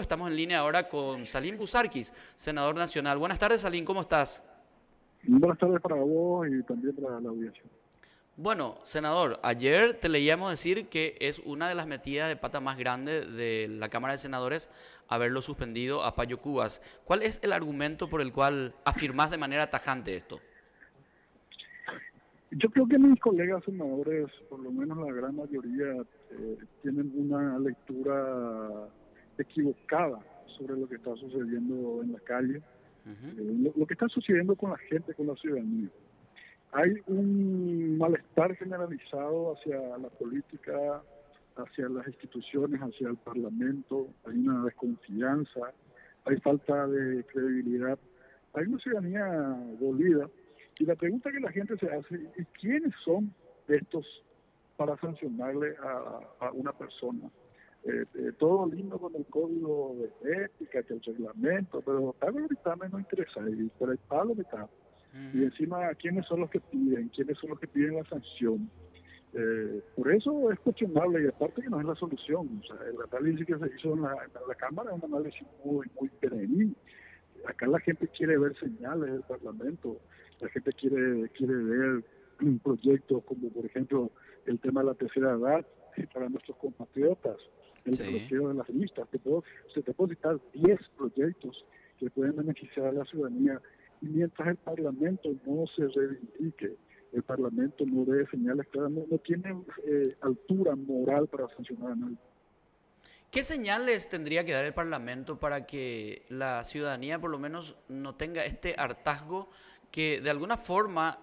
Estamos en línea ahora con Salyn Buzarquis, senador nacional. Buenas tardes, Salyn, ¿cómo estás? Buenas tardes para vos y también para la audiencia. Bueno, senador, ayer te leíamos decir que es una de las metidas de pata más grandes de la Cámara de Senadores haberlo suspendido a Payo Cubas. ¿Cuál es el argumento por el cual afirmás de manera tajante esto? Yo creo que mis colegas senadores, por lo menos la gran mayoría, tienen una lectura equivocada sobre lo que está sucediendo en la calle, lo que está sucediendo con la gente, con la ciudadanía. Hay un malestar generalizado hacia la política, hacia las instituciones, hacia el Parlamento, hay una desconfianza, hay falta de credibilidad, hay una ciudadanía dolida. Y la pregunta que la gente se hace es ¿quiénes son estos para sancionarle a una persona? Todo lindo con el código de ética, que el reglamento, pero pago el dictamen no interesa, por el pago está. Y encima, ¿quiénes son los que piden? ¿Quiénes son los que piden la sanción? Por eso es cuestionable y aparte que no es la solución. O sea, el análisis que se hizo en la Cámara es un análisis muy perenil. Acá la gente quiere ver señales del Parlamento, la gente quiere ver proyectos como, por ejemplo, el tema de la tercera edad para nuestros compatriotas. El bloqueo de las listas, se te puede citar 10 proyectos que pueden beneficiar a la ciudadanía, y mientras el Parlamento no se reivindique, el Parlamento no dé señales claras, no tiene altura moral para sancionar a nadie. ¿Qué señales tendría que dar el Parlamento para que la ciudadanía por lo menos no tenga este hartazgo que de alguna forma,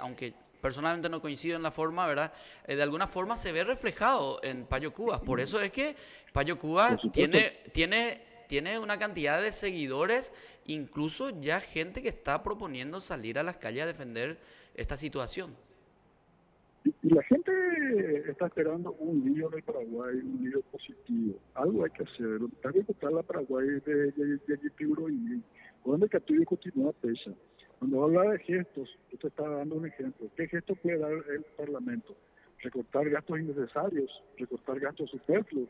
aunque personalmente no coincido en la forma, ¿verdad? De alguna forma se ve reflejado en Payo Cubas. Por eso es que Payo Cubas tiene una cantidad de seguidores, incluso ya gente que está proponiendo salir a las calles a defender esta situación. Y la gente está esperando un lío de Paraguay, un lío positivo. Algo hay que hacer. Está que votar la Paraguay de Piuroí, donde Catuyo continúa pesa. Cuando habla de gestos, usted está dando un ejemplo. ¿Qué gesto puede dar el Parlamento? Recortar gastos innecesarios, recortar gastos superfluos.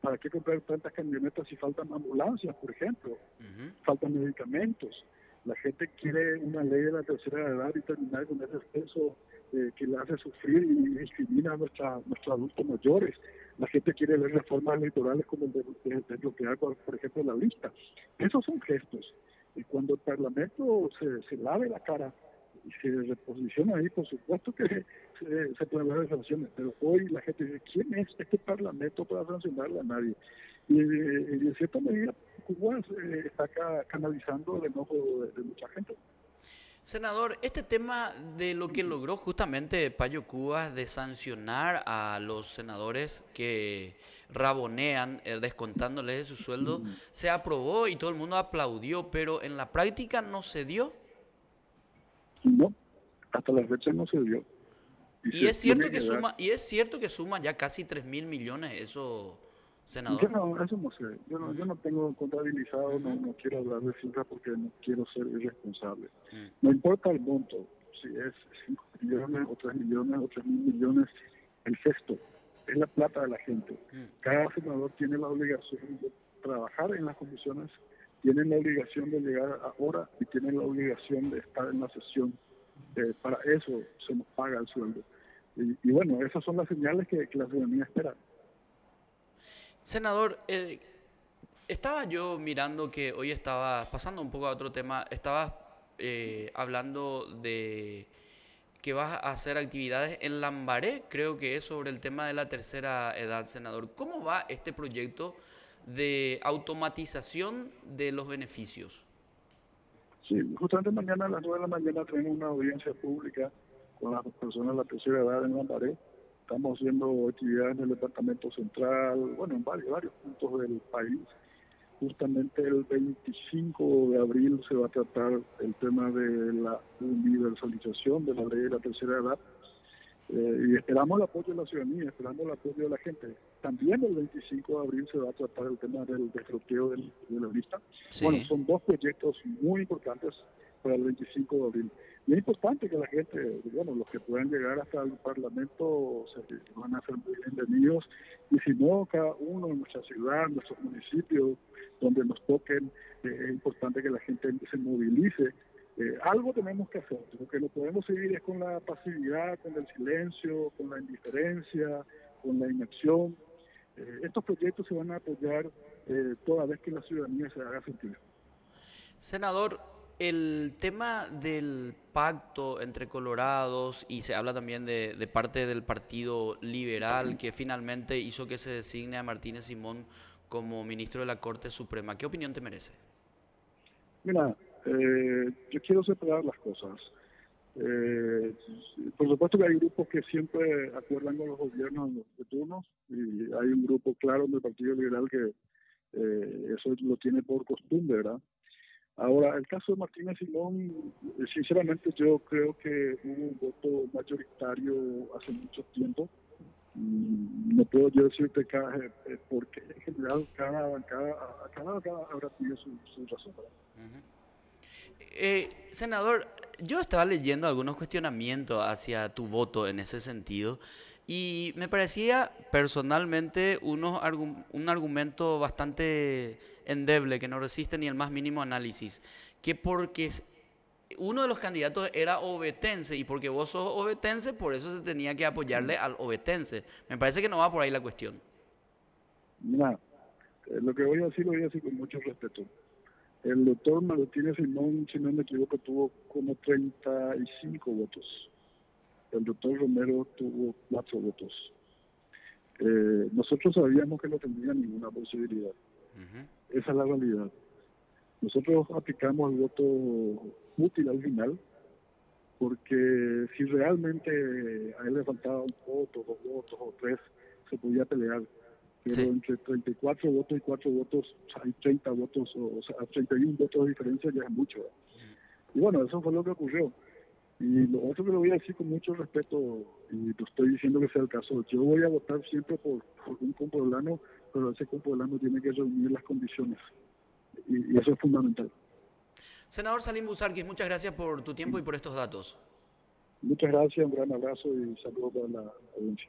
¿Para qué comprar tantas camionetas si faltan ambulancias, por ejemplo? Faltan medicamentos. La gente quiere una ley de la tercera edad y terminar con ese exceso que le hace sufrir y discrimina a nuestros adultos mayores. La gente quiere ver reformas electorales como el de bloquear, por ejemplo, la lista. Esos son gestos. Y cuando el Parlamento se lave la cara y se reposiciona ahí, por supuesto que se pueden hablar de sanciones, pero hoy la gente dice, ¿quién es este Parlamento para sancionarle a nadie? Y en cierta medida, Cuba está canalizando el enojo de mucha gente. Senador, este tema de lo que logró justamente Payo Cubas de sancionar a los senadores que rabonean descontándoles de su sueldo, se aprobó y todo el mundo aplaudió, pero en la práctica no se dio. No, hasta la fecha no se dio. ¿Y es cierto que suma ya casi 3.000 millones eso, senador? Eso no sé. Yo no tengo contabilizado, no quiero hablar de cifras porque no quiero ser irresponsable. No importa el monto, si es 5 millones o 3 millones o 3.000 millones, el gesto es la plata de la gente. Cada senador tiene la obligación de trabajar en las comisiones, tienen la obligación de llegar a hora y tienen la obligación de estar en la sesión. Para eso se nos paga el sueldo. Y bueno, esas son las señales que la ciudadanía espera. Senador, estaba yo mirando que hoy estaba, pasando un poco a otro tema, estabas hablando de que vas a hacer actividades en Lambaré, creo que es sobre el tema de la tercera edad, senador. ¿Cómo va este proyecto de automatización de los beneficios? Sí, justamente mañana a las 9 de la mañana tenemos una audiencia pública con las personas de la tercera edad en Lambaré. Estamos haciendo actividades en el departamento central, bueno, en varios puntos del país. Justamente el 25 de abril se va a tratar el tema de la universalización de la ley de la tercera edad. Y esperamos el apoyo de la ciudadanía, esperamos el apoyo de la gente. También el 25 de abril se va a tratar el tema del desbloqueo de la lista. Sí. Bueno, son dos proyectos muy importantes para el 25 de abril. Y es importante que la gente, digamos, los que puedan llegar hasta el Parlamento van a ser muy bienvenidos. Y si no, cada uno en nuestra ciudad, en nuestros municipios, donde nos toquen, es importante que la gente se movilice. Algo tenemos que hacer, lo que no podemos seguir es con la pasividad, con el silencio, con la indiferencia, con la inacción. Estos proyectos se van a apoyar toda vez que la ciudadanía se haga sentir. Senador, el tema del pacto entre colorados, y se habla también de parte del Partido Liberal, que finalmente hizo que se designe a Martínez Simón como ministro de la Corte Suprema, ¿qué opinión te merece? Mira, yo quiero separar las cosas. Por supuesto que hay grupos que siempre acuerdan con los gobiernos de turnos, y hay un grupo claro del Partido Liberal que eso lo tiene por costumbre, ¿verdad? Ahora, el caso de Martínez Simón, sinceramente yo creo que hubo un voto mayoritario hace mucho tiempo. No puedo yo decirte porque en general cada bancada habrá tenido su razón, ¿verdad? Senador, yo estaba leyendo algunos cuestionamientos hacia tu voto en ese sentido y me parecía personalmente un argumento bastante endeble que no resiste ni el más mínimo análisis, que porque uno de los candidatos era ovetense y porque vos sos ovetense, por eso se tenía que apoyarle al ovetense. Me parece que no va por ahí la cuestión. Mira, lo que voy a decir lo voy a decir con mucho respeto. El doctor Martínez Simón, si no me equivoco, tuvo como 35 votos. El doctor Romero tuvo 4 votos. Nosotros sabíamos que no tenía ninguna posibilidad. Esa es la realidad. Nosotros aplicamos el voto útil al final, porque si realmente a él le faltaba un voto, 2 votos o 3, se podía pelear. Pero sí, entre 34 votos y 4 votos, hay 30 votos, o sea, 31 votos de diferencia, ya es mucho. Y bueno, eso fue lo que ocurrió. Y lo otro que lo voy a decir con mucho respeto, y te estoy diciendo que sea el caso, yo voy a votar siempre por un compueblano, pero ese compueblano tiene que reunir las condiciones. Y eso es fundamental. Senador Salyn Buzarquis, muchas gracias por tu tiempo y por estos datos. Muchas gracias, un gran abrazo y saludos para la audiencia.